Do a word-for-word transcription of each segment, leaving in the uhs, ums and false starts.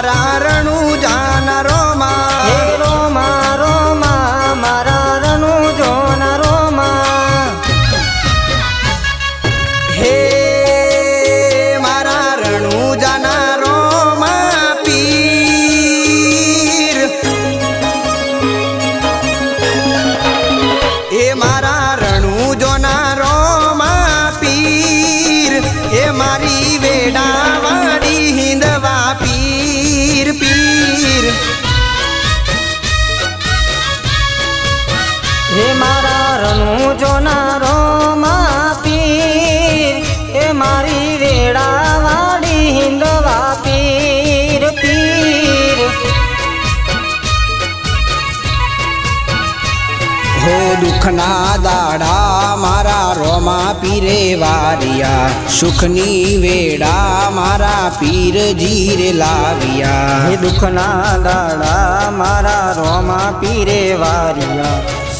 मारा रणु जाना रोमा रोमा रोमा मारा रणु जाना रोमा हे मारा रणु जाना रोमा पीर हे मारा रणु जाना रोमा पीर हे मारी वेडा हे मारा रणु जोना रोमा पीर हे मारी वेड़ा वाड़ी हिंदवा पीर पीर हो दुखना दाड़ा मारा रोमा पीरे वारिया सुखनी वेड़ा मारा पीर जीर लाविया हे दुखना दाड़ा मारा रोमा पीरे वारिया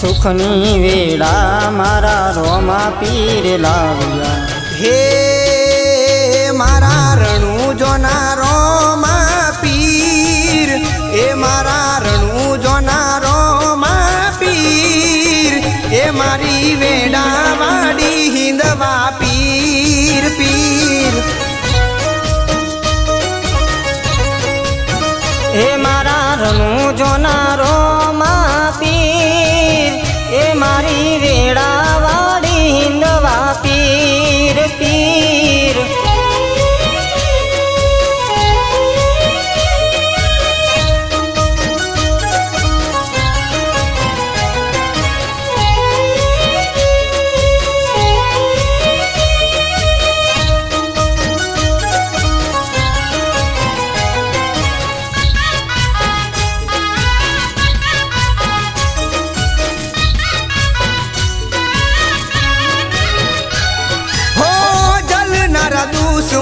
सुखनी वेड़ा मारा रोमा पीर लाविया हे मारा रणु जोना रोमा पीर हे मारा रणु जोना रोमा पीर हे मारी वेड़ा वाड़ी हिंदवा पीर पीर हे मारा रणु जोना रोमा मारी वेड़ा वाड़ी हिंदवा पीर पीर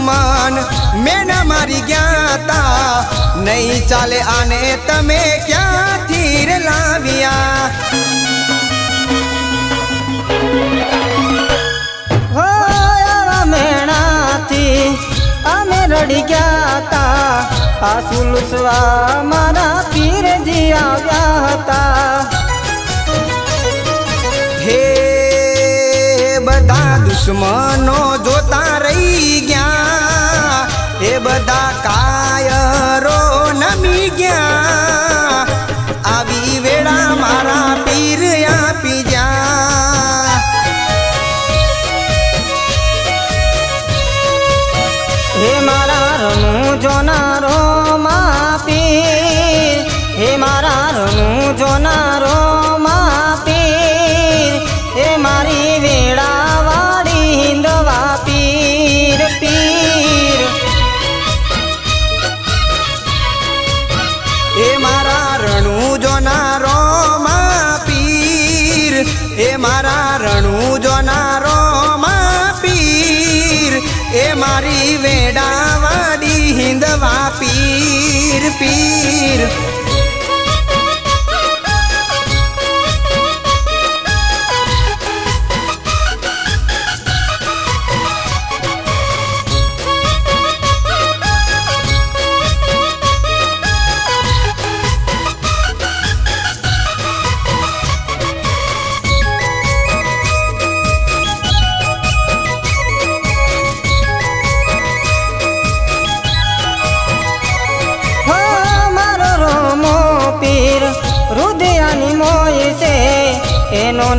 दुश्मन मैं न मारी ज्ञाता नहीं चले आने तमे क्या तीर लाविया हो मेणा थी अमे रड़ी ज्ञाता आंसू लुसवा मारा पीर जिया व्याता हे बता दुश्मनो जोता रही गया बदा कायरो नमी गया आवी वेड़ा मारा पीर या पिजा हे मारा रणु जोना रोमा पीर हे मारा रणु जोना रोमा पीर हे मारी वेड़ा वाड़ी हिंदवा पीर पीर हे मारा रणु जोना रोमा पीर हे मारा रणु जोना रोमा पीर हे मारी वेड़ा वाड़ी हिंदवा पीर पीर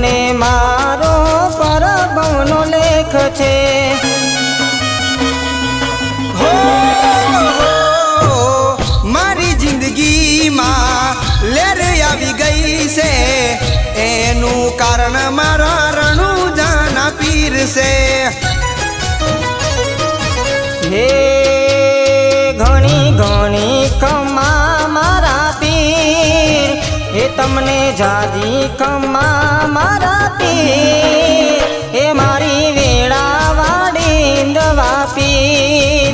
ने मारो पर बनो लेख छे हो, हो मारी जिंदगी माँ लेर आवी गई से एनु कारण मारा रणु जाना पीर से हे घणी घणी कमा मारा पीर हे तमने जाजी कमा मारा पीर हे मारी वेड़ा वाड़ी हिंदवा पीर।